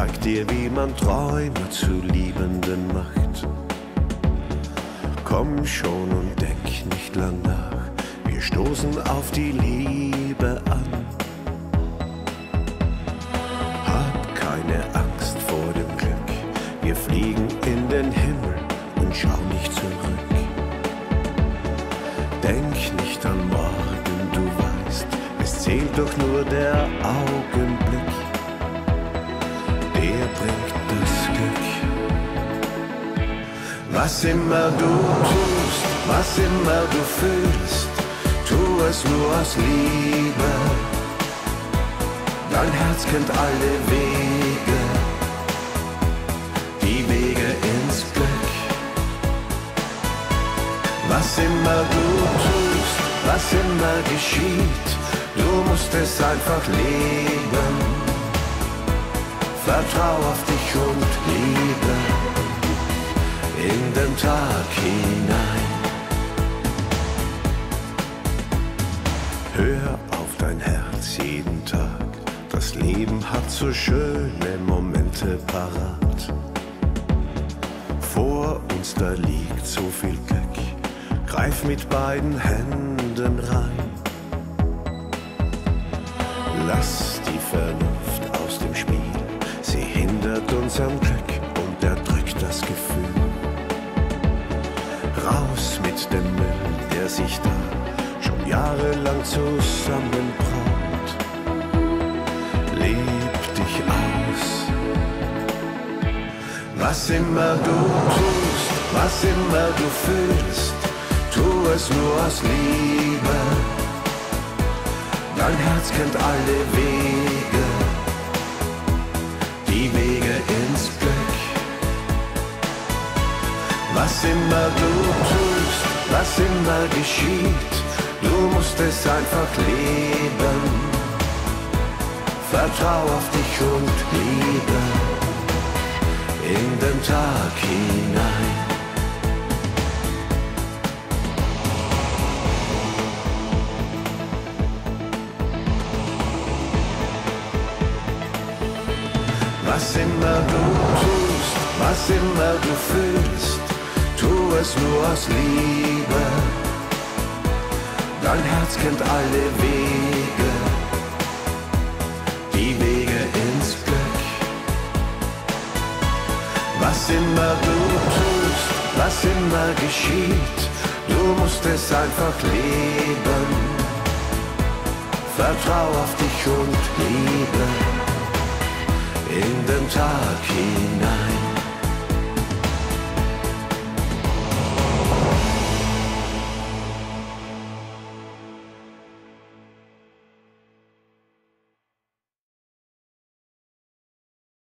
Zeig dir, wie man Träume zu Liebenden macht. Komm schon und denk nicht lang nach, wir stoßen auf die Liebe an. Hab keine Angst vor dem Glück, wir fliegen in den Himmel und schau nicht zurück. Denk nicht an morgen, du weißt, es zählt doch nur der Augenblick. Der bringt das Glück. Was immer du tust, was immer du fühlst, tu es nur aus Liebe. Dein Herz kennt alle Wege, die Wege ins Glück. Was immer du tust, was immer geschieht, du musst es einfach leben. Vertrau auf dich und Liebe in den Tag hinein. Hör auf dein Herz jeden Tag, das Leben hat so schöne Momente parat. Vor uns da liegt so viel Glück, greif mit beiden Händen rein. Lass die Vernunft aus dem Spiel, sie hindert uns am Glück und erdrückt das Gefühl. Raus mit dem Müll, der sich da schon jahrelang zusammenbraut. Leb dich aus. Was immer du tust, was immer du fühlst, tu es nur aus Liebe. Dein Herz kennt alle Wege, die Wege ins Glück. Was immer du tust, was immer geschieht, du musst es einfach leben. Vertrau auf dich und Liebe in den Tag hinein. Was immer du tust, was immer du fühlst, tu es nur aus Liebe. Dein Herz kennt alle Wege, die Wege ins Glück. Was immer du tust, was immer geschieht, du musst es einfach leben. Vertrau auf dich und Liebe in den Tag hinein.